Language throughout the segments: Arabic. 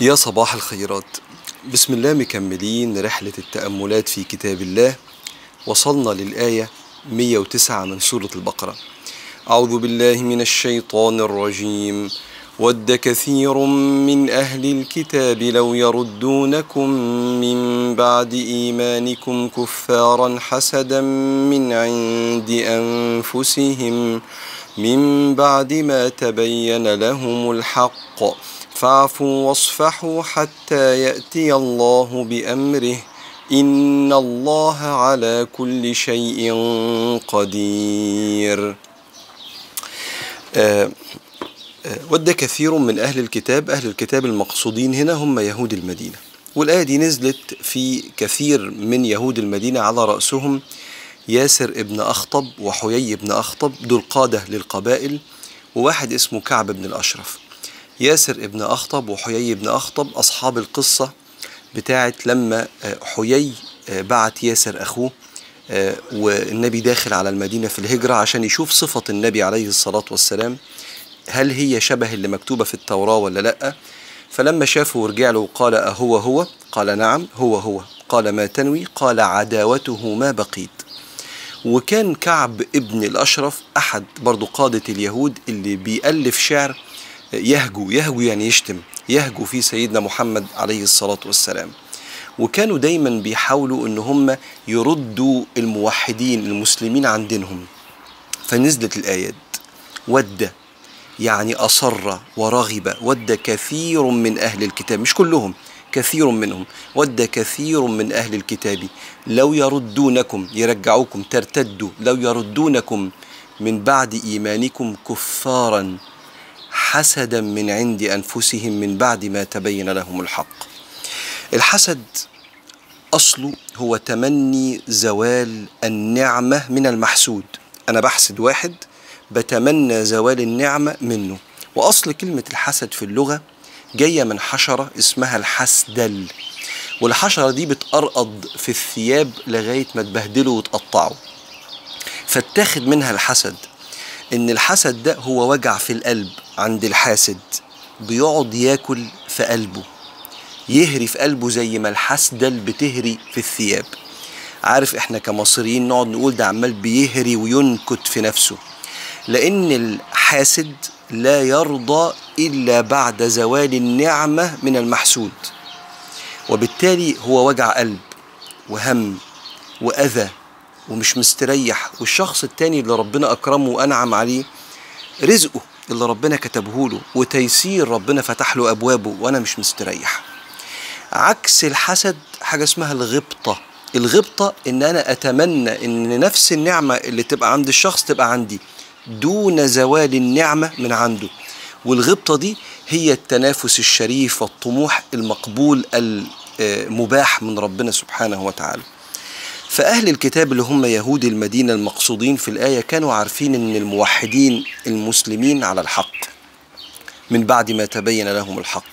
يا صباح الخيرات. بسم الله، مكملين رحلة التأملات في كتاب الله. وصلنا للآية 109 من سورة البقرة. أعوذ بالله من الشيطان الرجيم. ود كثير من أهل الكتاب لو يردونكم من بعد إيمانكم كفارا حسدا من عند أنفسهم من بعد ما تبين لهم الحق فاعفوا واصفحوا حتى يأتي الله بأمره إن الله على كل شيء قدير. ود كثير من أهل الكتاب، أهل الكتاب المقصودين هنا هم يهود المدينة، والآية دي نزلت في كثير من يهود المدينة، على رأسهم ياسر بن أخطب وحيي بن أخطب، دول قادة للقبائل، وواحد اسمه كعب بن الأشرف. ياسر بن أخطب وحيي بن أخطب أصحاب القصة بتاعت لما حيي بعت ياسر أخوه والنبي داخل على المدينة في الهجرة عشان يشوف صفة النبي عليه الصلاة والسلام، هل هي شبه اللي مكتوبة في التوراة ولا لأ. فلما شافه ورجع له وقال أهو هو؟ قال نعم هو. قال ما تنوي؟ قال عداوته ما بقيت. وكان كعب ابن الأشرف أحد برضو قادة اليهود اللي بيألف شعر يهجو، يعني يشتم، يهجو في سيدنا محمد عليه الصلاة والسلام. وكانوا دايما بيحاولوا ان هم يردوا الموحدين المسلمين عن دينهم. فنزلت الآيات ود، يعني أصر ورغب. ود كثير من أهل الكتاب، مش كلهم، كثير منهم. ود كثير من أهل الكتاب لو يردونكم، يرجعوكم، ترتدوا، لو يردونكم من بعد إيمانكم كفارا حسدا من عند أنفسهم من بعد ما تبين لهم الحق. الحسد أصله هو تمني زوال النعمة من المحسود. أنا بحسد واحد، بتمنى زوال النعمة منه. وأصل كلمة الحسد في اللغة جاية من حشرة اسمها الحسدل، والحشرة دي بتقرقض في الثياب لغاية ما تبهدله وتقطعه، فاتاخد منها الحسد. إن الحسد ده هو وجع في القلب عند الحاسد، بيقعد ياكل في قلبه، يهري في قلبه زي ما الحسدل بتهري في الثياب. عارف احنا كمصريين نقعد نقول ده عمال بيهري وينكت في نفسه، لأن الحاسد لا يرضى إلا بعد زوال النعمة من المحسود، وبالتالي هو وجع قلب وهم وأذى ومش مستريح. والشخص التاني اللي ربنا أكرمه وأنعم عليه، رزقه اللي ربنا كتبه له وتيسير ربنا فتح له أبوابه، وأنا مش مستريح. عكس الحسد حاجة اسمها الغبطة. الغبطة إن أنا أتمنى إن نفس النعمة اللي تبقى عند الشخص تبقى عندي دون زوال النعمة من عنده. والغبطة دي هي التنافس الشريف والطموح المقبول المباح من ربنا سبحانه وتعالى. فأهل الكتاب اللي هم يهود المدينة المقصودين في الآية كانوا عارفين إن الموحدين المسلمين على الحق من بعد ما تبين لهم الحق،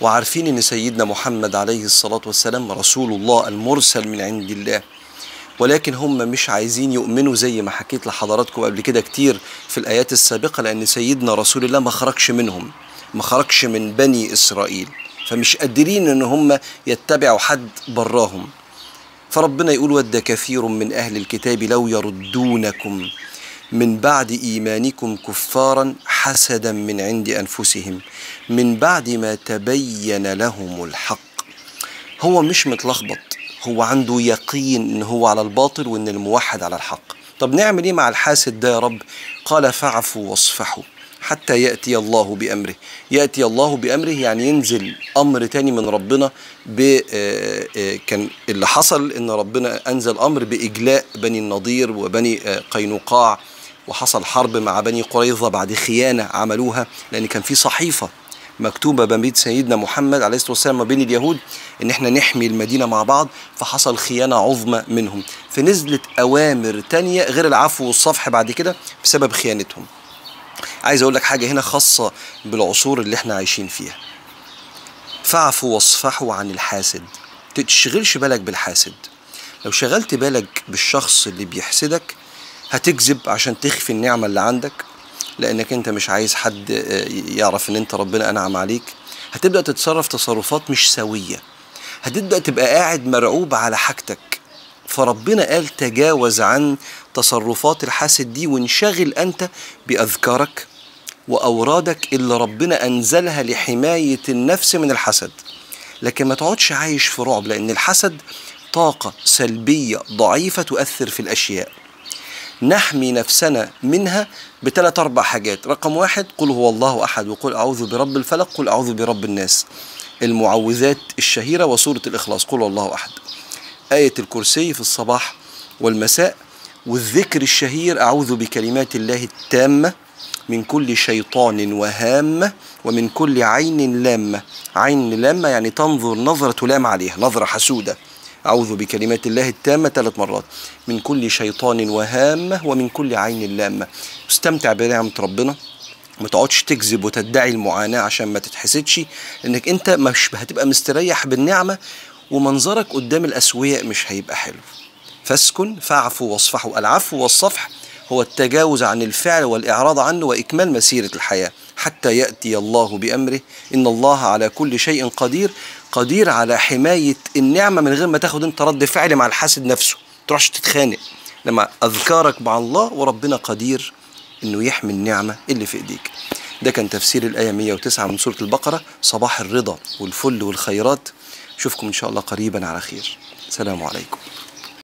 وعارفين إن سيدنا محمد عليه الصلاة والسلام رسول الله المرسل من عند الله، ولكن هم مش عايزين يؤمنوا زي ما حكيت لحضراتكم قبل كده كتير في الآيات السابقة، لأن سيدنا رسول الله ما خرجش منهم، ما خرجش من بني إسرائيل، فمش قادرين إن هم يتبعوا حد براهم. فربنا يقول ود كثير من أهل الكتاب لو يردونكم من بعد إيمانكم كفارا حسدا من عند أنفسهم من بعد ما تبين لهم الحق. هو مش متلخبط، هو عنده يقين إن هو على الباطل وإن الموحد على الحق. طب نعمل إيه مع الحاسد ده يا رب؟ قال فاعفوا واصفحوا حتى يأتي الله بأمره. يأتي الله بأمره يعني ينزل أمر تاني من ربنا. كان اللي حصل إن ربنا أنزل أمر بإجلاء بني النضير وبني قينقاع، وحصل حرب مع بني قريظة بعد خيانة عملوها، لأن كان في صحيفة مكتوبة بيد سيدنا محمد عليه الصلاة والسلام ما بين اليهود إن إحنا نحمي المدينة مع بعض، فحصل خيانة عظمى منهم، فنزلت أوامر تانية غير العفو والصفح بعد كده بسبب خيانتهم. عايز أقول لك حاجة هنا خاصة بالعصور اللي إحنا عايشين فيها. فاعفوا واصفحوا عن الحاسد. تشغلش بالك بالحاسد. لو شغلت بالك بالشخص اللي بيحسدك هتكذب عشان تخفي النعمة اللي عندك، لأنك أنت مش عايز حد يعرف إن أنت ربنا أنعم عليك، هتبدأ تتصرف تصرفات مش سوية، هتبدأ تبقى قاعد مرعوب على حاجتك. فربنا قال تجاوز عن تصرفات الحاسد دي وانشغل أنت بأذكارك وأورادك اللي ربنا أنزلها لحماية النفس من الحسد. لكن ما تقعدش عايش في رعب، لأن الحسد طاقة سلبية ضعيفة تؤثر في الأشياء. نحمي نفسنا منها بثلاث أربع حاجات. رقم واحد، قل هو الله أحد، وقل أعوذ برب الفلق، قل أعوذ برب الناس، المعوذات الشهيرة وسورة الإخلاص، قل الله أحد، آية الكرسي في الصباح والمساء، والذكر الشهير أعوذ بكلمات الله التامة من كل شيطان وهامة ومن كل عين لامة. عين لامة يعني تنظر نظرة تلام عليها، نظرة حسودة. أعوذ بكلمات الله التامة 3 مرات، من كل شيطان وهامة ومن كل عين لامة. استمتع بنعمة ربنا، ما تقعدش تكذب وتدعي المعاناة عشان ما تتحسدش، لأنك أنت مش هتبقى مستريح بالنعمة، ومنظرك قدام الأسوياء مش هيبقى حلو. فاسكن، فاعفو واصفحوا. العفو والصفح هو التجاوز عن الفعل والإعراض عنه وإكمال مسيرة الحياة حتى يأتي الله بأمره، إن الله على كل شيء قدير. قدير على حماية النعمة من غير ما تاخد انت رد فعل مع الحاسد نفسه، ما تروحش تتخانق، لما أذكارك مع الله وربنا قدير إنه يحمي النعمة اللي في إيديك. ده كان تفسير الآية 109 من سورة البقرة، صباح الرضا والفل والخيرات. أشوفكم إن شاء الله قريبا على خير. سلام عليكم.